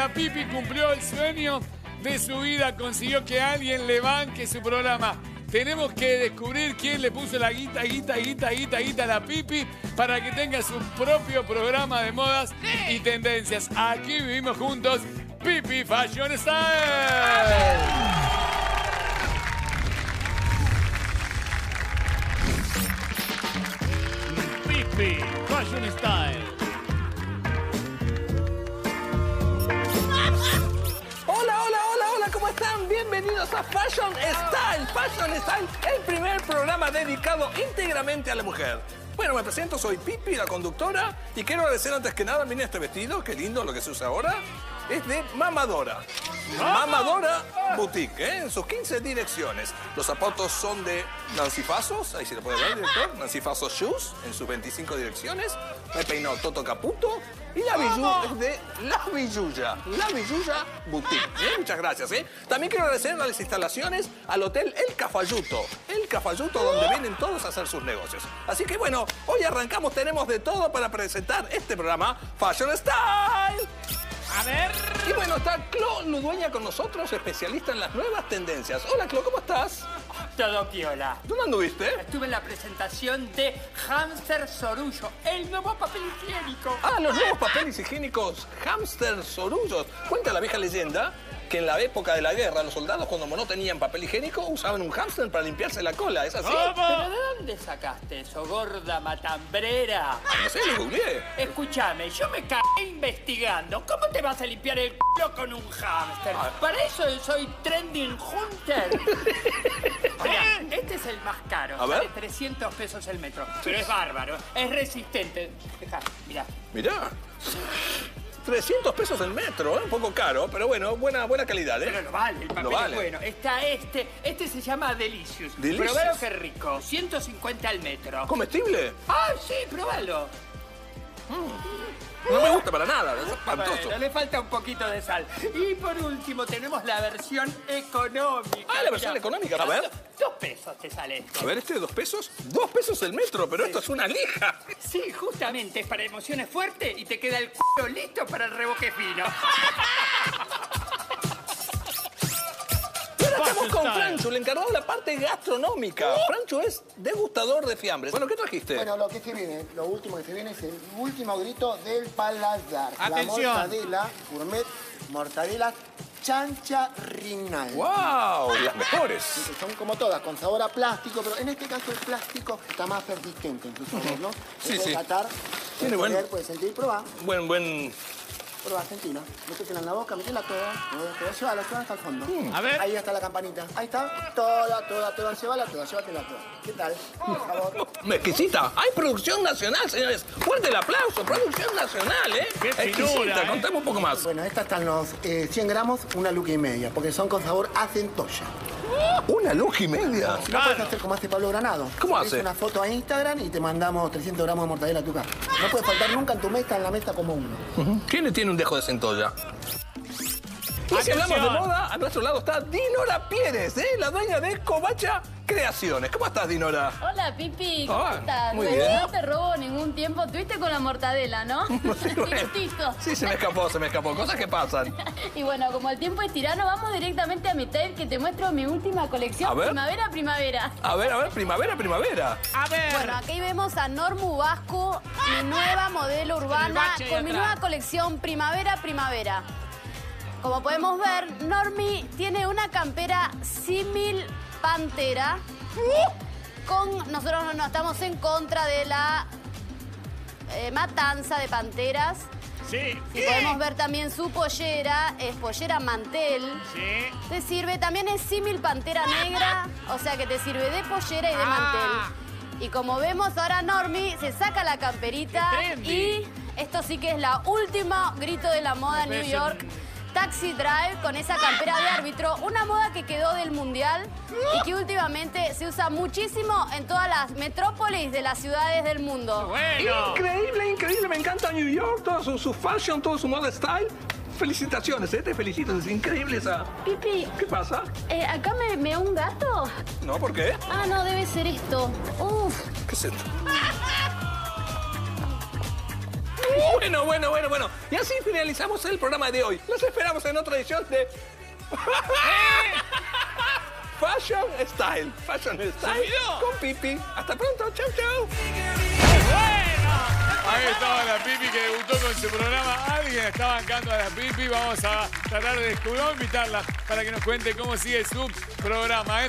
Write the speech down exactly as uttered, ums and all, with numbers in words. La Pipi cumplió el sueño de su vida, consiguió que alguien le banque su programa. Tenemos que descubrir quién le puso la guita, guita, guita, guita, guita a la Pipi para que tenga su propio programa de modas sí. y tendencias. Aquí vivimos juntos, Pipi Fashion Style. Pipi Fashion Style. Bienvenidos a Fashion Style. Fashion Style, el primer programa dedicado íntegramente a la mujer. Bueno, me presento, soy Pipi, la conductora, y quiero agradecer antes que nada, miren este vestido, qué lindo lo que se usa ahora. Es de Mamadora. Mamadora Boutique, ¿eh? En sus quince direcciones. Los zapatos son de Nancy Fasos, ahí se lo puede ver, director. Nancy Fasos Shoes, en sus veinticinco direcciones. Me peinó Toto Caputo. Y la Billulla es de La Billulla. La Billulla Boutique, ¿eh? Muchas gracias, ¿eh? También quiero agradecer a las instalaciones al Hotel El Cafayuto. El Cafayuto, donde vienen todos a hacer sus negocios. Así que, bueno, hoy arrancamos, tenemos de todo para presentar este programa Fashion Style. A ver. Y bueno, está Clo Ludueña con nosotros, especialista en las nuevas tendencias. Hola, Clo, ¿cómo estás? Todo piola. ¿Dónde anduviste? Estuve en la presentación de Hamster Sorullo, el nuevo papel higiénico. Ah, los nuevos papeles higiénicos Hamster Sorullo. Cuenta la vieja leyenda que en la época de la guerra los soldados, cuando no tenían papel higiénico, usaban un hámster para limpiarse la cola. ¿Es así? ¿Pero de dónde sacaste eso, gorda matambrera? No sé, lo googleé. Escúchame, yo me cagué investigando. ¿Cómo te vas a limpiar el culo con un hámster? Para eso soy trending hunter. Mirá, este es el más caro. A ver. Sale trescientos pesos el metro. Pero es bárbaro, es resistente. Dejá, mirá. Mirá. trescientos pesos el metro, ¿eh? Un poco caro, pero bueno, buena, buena calidad, ¿eh? Pero no vale, el papel no vale. Es bueno. Está este, este se llama Delicious. Delicious. Probalo que rico, ciento cincuenta al metro. ¿Comestible? Ah, sí, probalo. Mm. No me gusta para nada, es espantoso. Bueno, le falta un poquito de sal. Y por último tenemos la versión económica. Ah, la versión Mirá. económica, a ver. Dos pesos te sale esto. A ver, este de dos pesos, dos pesos el metro, pero sí. esto es una lija. Sí, justamente, es para emociones fuertes y te queda el culo listo para el reboque fino. Estamos con Franchu, el encargado de la parte gastronómica. ¿Sí? Franchu es degustador de fiambres. Bueno, ¿qué trajiste? Bueno, lo que se viene, lo último que se viene es el último grito del paladar. Atención. La mortadela, gourmet, mortadela, chancha Rinaldi. ¡Wow! Las mejores. Sí, son como todas, con sabor a plástico, pero en este caso el plástico está más persistente en su sabor, ¿no? Sí, sí. Catar, tiene buen... Puedes sentir y probar. Buen, buen... Prueba argentina, métetela en la boca, métela toda, toda, llévala toda hasta el fondo. Mm, a ver. Ahí está la campanita, ahí está, toda, toda, toda, llévala toda, llévatela toda. ¿Qué tal? Por favor. Exquisita, hay producción nacional, señores. Fuerte el aplauso, producción nacional, ¿eh? Qué exquisita, ¿eh? Contame un poco más. Bueno, estas están los eh, cien gramos, una luca y media, porque son con sabor a centolla. Una luca y media. Si no, claro. Puedes hacer como hace Pablo Granado. ¿Cómo hace? Haces una foto a Instagram y te mandamos trescientos gramos de mortadela a tu casa. No puede faltar nunca en tu mesa, en la mesa como uno. Uh-huh. ¿Quién le tiene un dejo de centolla? Y si hablamos de moda, a nuestro lado está Dinora Pieres, ¿eh? La dueña de Covacha Creaciones. ¿Cómo estás, Dinora? Hola, Pipi. ¿Cómo ah, estás? Muy bien. No te robo ningún tiempo. Tuviste con la mortadela, ¿no? Sí, bueno. Sí, se me escapó, se me escapó. Cosas que pasan. Y bueno, como el tiempo es tirano, vamos directamente a mi tail que te muestro mi última colección. Primavera, primavera. A ver, a ver, primavera, primavera. A ver. Bueno, aquí vemos a Normu Vasco, mi nueva modelo urbana, con mi nueva colección Primavera, primavera. Como podemos ver, Normi tiene una campera símil pantera. Con, nosotros no, no estamos en contra de la eh, matanza de panteras. Sí. Si podemos ver también su pollera, es pollera mantel. Sí. Te sirve, también es símil pantera negra, o sea que te sirve de pollera y de ah. mantel. Y como vemos ahora Normi se saca la camperita y esto sí que es la última grito de la moda en New York. Taxi Drive con esa campera de árbitro, una moda que quedó del mundial y que últimamente se usa muchísimo en todas las metrópolis de las ciudades del mundo. Bueno. Increíble, increíble, me encanta New York, todo su, su fashion, todo su moda style. Felicitaciones, ¿eh? Te felicito, es increíble esa... Pipi... ¿Qué pasa? Eh, ¿Acá me, me un gato? No, ¿por qué? Ah, no, debe ser esto. Uf. ¿Qué es esto? Bueno, bueno, bueno, bueno. Y así finalizamos el programa de hoy. Los esperamos en otra edición de... Fashion Style. Fashion Style. Con Pipi. Hasta pronto. Chau, chau. Ahí estaba la Pipi que debutó con su programa. Alguien está bancando a la Pipi. Vamos a tratar de escudo invitarla para que nos cuente cómo sigue su programa.